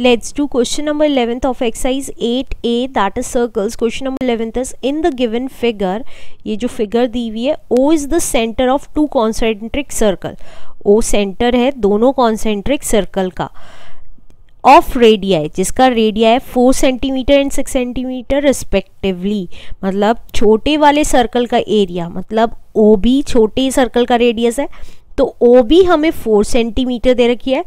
Let's do question number 11th of exercise 8A, that is circles. Question number 11th is in the given figure, ये जो figure दी हुई है, O is the center of two concentric circle. O center है दोनों concentric circle का. Of radii, जिसका radii है 4 centimetre and 6 centimetre respectively. मतलब छोटे वाले circle का area, मतलब O भी छोटे circle का radius है. तो ओ भी हमें 4 सेंटीमीटर दे रखी है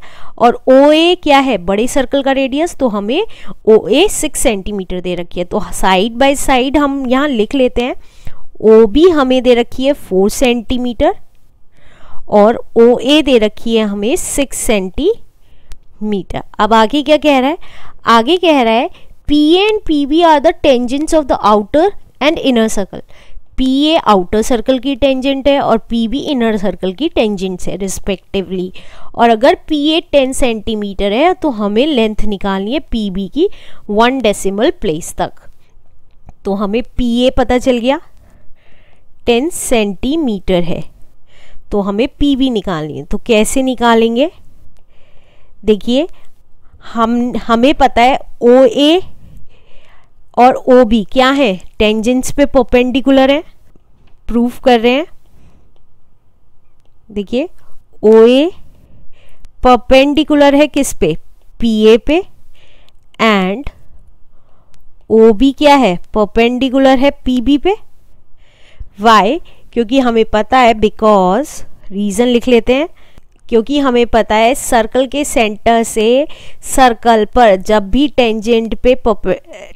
और ओ ए क्या है बड़े सर्कल का रेडियस, तो हमें ओ ए 6 सेंटीमीटर दे रखी है. तो साइड बाय साइड हम यहाँ लिख लेते हैं, ओ भी हमें दे रखी है 4 सेंटीमीटर और ओ ए दे रखी है हमें 6 सेंटीमीटर. अब आगे क्या कह रहा है, आगे कह रहा है P A and P B are the tangents of the outer and inner circle. P A outer circle की टेंजेंट है और पी बी इनर सर्कल की टेंजेंट्स है रिस्पेक्टिवली. और अगर पी ए 10 सेंटीमीटर है तो हमें लेंथ निकालनी है पी बी की 1 decimal प्लेस तक. तो हमें पी ए पता चल गया 10 सेंटीमीटर है, तो हमें पी बी निकालनी है. तो कैसे निकालेंगे, देखिए हमें पता है ओ ए और ओ बी क्या है टेंजेंट्स पे परपेंडिकुलर है. प्रूफ कर रहे हैं, देखिए ओ ए परपेंडिकुलर है किस पे, पी ए पे, एंड ओ बी क्या है परपेंडिकुलर है पी बी पे. वाई, क्योंकि हमें पता है, बिकॉज रीज़न लिख लेते हैं, क्योंकि हमें पता है सर्कल के सेंटर से सर्कल पर जब भी टेंजेंट पे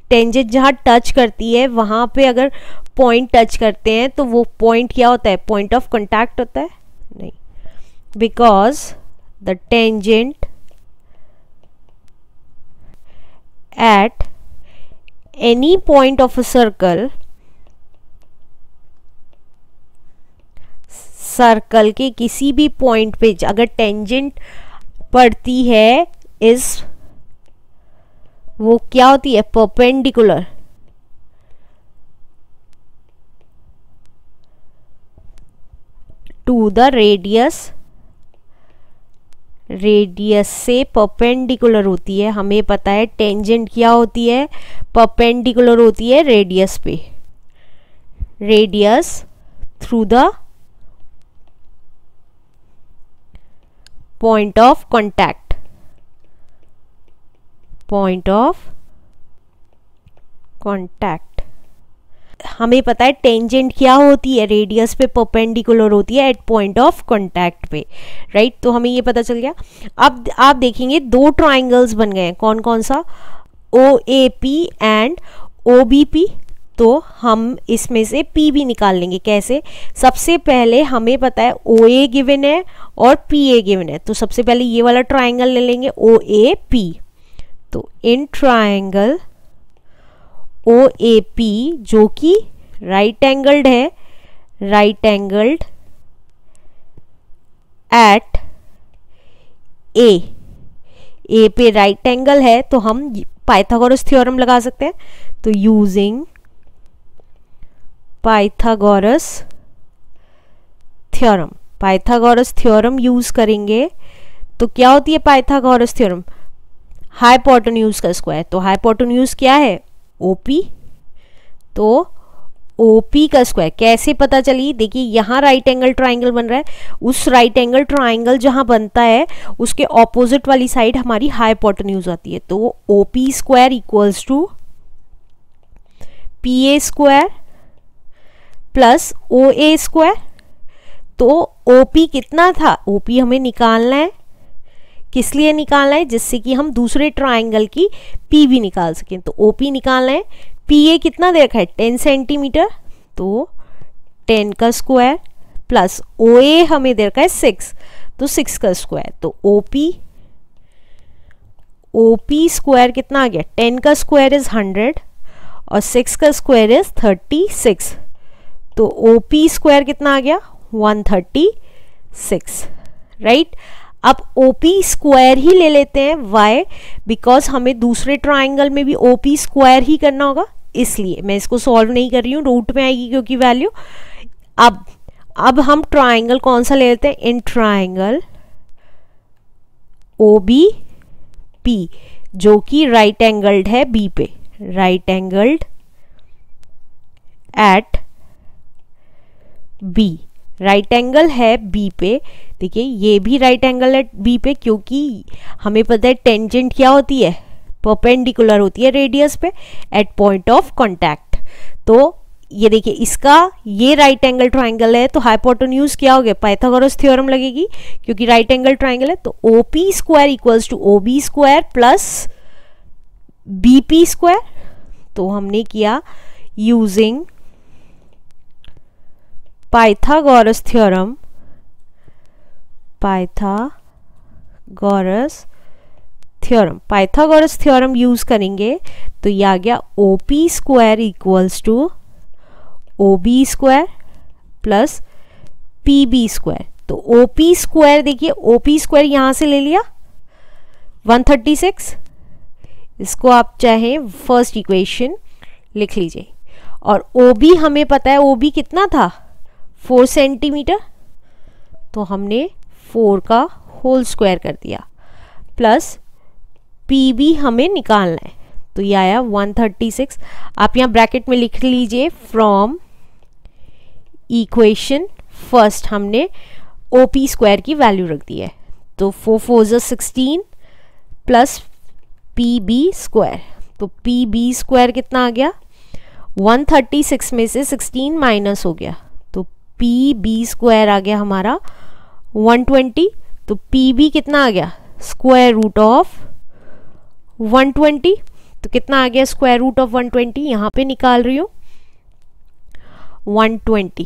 टेंजेंट जहाँ टच करती है वहाँ पे अगर पॉइंट टच करते हैं तो वो पॉइंट क्या होता है, पॉइंट ऑफ कॉन्टैक्ट होता है नहीं, because the tangent at any point of a circle, circle के किसी भी पॉइंट पे अगर टेंजेंट पड़ती है इस, वो क्या होती है perpendicular. To the radius, radius से परपेंडिकुलर होती है. हमें पता है टेंजेंट क्या होती है परपेंडिकुलर होती है रेडियस पे, radius through the point of contact, point of contact. हमें पता है टेंजेंट क्या होती है रेडियस पे परपेंडिकुलर होती है एट पॉइंट ऑफ कॉन्टैक्ट पे, राइट. तो हमें ये पता चल गया. अब आप देखेंगे दो ट्राइंगल्स बन गए हैं, कौन कौन सा, O A P and O B P. तो हम इसमें से पी भी निकाल लेंगे. कैसे, सबसे पहले हमें पता है ओ ए गिवन है और पी ए गिवन है, तो सबसे पहले ये वाला ट्राइंगल ले लेंगे ओ ए पी. तो in triangle O A P जो कि राइट एंगल्ड है, right angled at A, A पे राइट एंगल है, तो हम पाइथागोरस थ्योरम लगा सकते हैं. तो using Pythagoras theorem, Pythagoras theorem use करेंगे. तो क्या होती है पाइथागोरस थ्योरम, हाइपोटेन्यूज का स्क्वायर. तो हाइपोटेन्यूज क्या है OP, तो OP का स्क्वायर. कैसे पता चली, देखिए यहाँ राइट एंगल ट्राइंगल बन रहा है, उस राइट एंगल ट्राइंगल जहाँ बनता है उसके ऑपोजिट वाली साइड हमारी हाइपोटेन्यूज आती है. तो OP square equals to PA square plus O A square. तो ओ पी कितना था, ओ पी हमें निकालना है, किस लिए निकालना है, जिससे कि हम दूसरे ट्राइंगल की पी भी निकाल सकें. तो ओ पी निकालना है. पी ए कितना दे रखा है 10 सेंटीमीटर, तो 10 का स्क्वायर प्लस ओ ए हमें दे रखा है 6, तो 6 का स्क्वायर. तो ओ पी स्क्वायर कितना आ गया, 10 का स्क्वायर इज 100 और 6 का स्क्वायर इज 36. तो ओ पी स्क्वायर कितना आ गया 136, राइट. अब ओ पी स्क्वायर ही ले लेते हैं, वाई, बिकॉज हमें दूसरे ट्राइंगल में भी ओ पी स्क्वायर ही करना होगा, इसलिए मैं इसको सॉल्व नहीं कर रही हूँ, रूट में आएगी क्योंकि वैल्यू. अब हम ट्राइंगल कौन सा ले लेते हैं, in triangle O B P जो कि राइट एंगल्ड है बी पे, right angled at B, right angle है बी पे। देखिए ये भी राइट एंगल है बी पे क्योंकि हमें पता है टेंजेंट क्या होती है, परपेंडिकुलर होती है रेडियस पे एट पॉइंट ऑफ कॉन्टैक्ट। तो ये देखिए इसका ये राइट एंगल ट्राइंगल है तो हाइपोटेन्यूज क्या हो गया, पाइथागोरस थ्योरम लगेगी क्योंकि राइट एंगल ट्राइंगल है। तो O P square equals to O B square plus B P square. तो हमने किया using Pythagoras theorem, Pythagoras theorem, Pythagoras theorem use करेंगे। तो ये आ गया O P square equals to O B square plus P B square. तो O P square, देखिए ओ पी स्क्वायर यहाँ से ले लिया 136, इसको आप चाहे फर्स्ट इक्वेशन लिख लीजिए। और ओ बी हमें पता है ओ बी कितना था 4 सेंटीमीटर, तो हमने 4 का होल स्क्वायर कर दिया प्लस पी बी हमें निकालना है। तो ये आया 136, आप यहाँ ब्रैकेट में लिख लीजिए फ्रॉम इक्वेशन फर्स्ट हमने ओ पी स्क्वायर की वैल्यू रख दी है। तो 4 4 16 प्लस पी बी स्क्वायर। तो पी बी स्क्वायर कितना आ गया 136 में से 16 माइनस हो गया, तो पी बी स्क्वायर आ गया हमारा 120। तो पी बी कितना आ गया स्क्वायर रूट ऑफ 120। तो कितना आ गया स्क्वायर रूट ऑफ 120, यहाँ पे निकाल रही हूँ 120।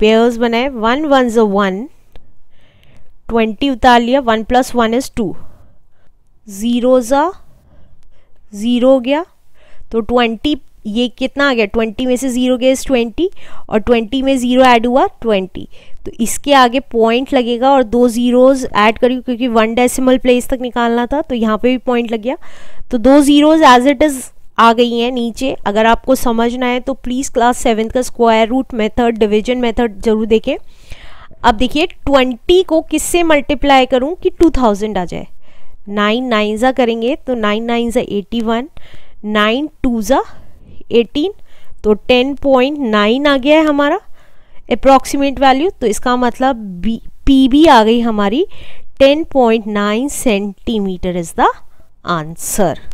पेयर्स बनाए 1 1 1, 20 उतार लिया, 1 + 1 = 2, 0 गया। तो 20 ये कितना आ गया 20 में से 0 गया इस 20 और 20 में 0 ऐड हुआ 20। तो इसके आगे पॉइंट लगेगा और 2 zeros ऐड करिए क्योंकि 1 decimal प्लेस तक निकालना था, तो यहाँ पे भी पॉइंट लग गया। तो 2 zeros एज इट इज़ आ गई हैं नीचे। अगर आपको समझना है तो प्लीज़ क्लास 7 का square root method, division method जरूर देखें। अब देखिए 20 को किससे मल्टीप्लाई करूँ कि 2000 आ जाए। 9 9s करेंगे तो 9 9s 81, 9 2s 18, तो 10.9 आ गया है हमारा अप्रॉक्सीमेट वैल्यू। तो इसका मतलब पी बी आ गई हमारी 10.9 सेंटीमीटर इज़ द आंसर।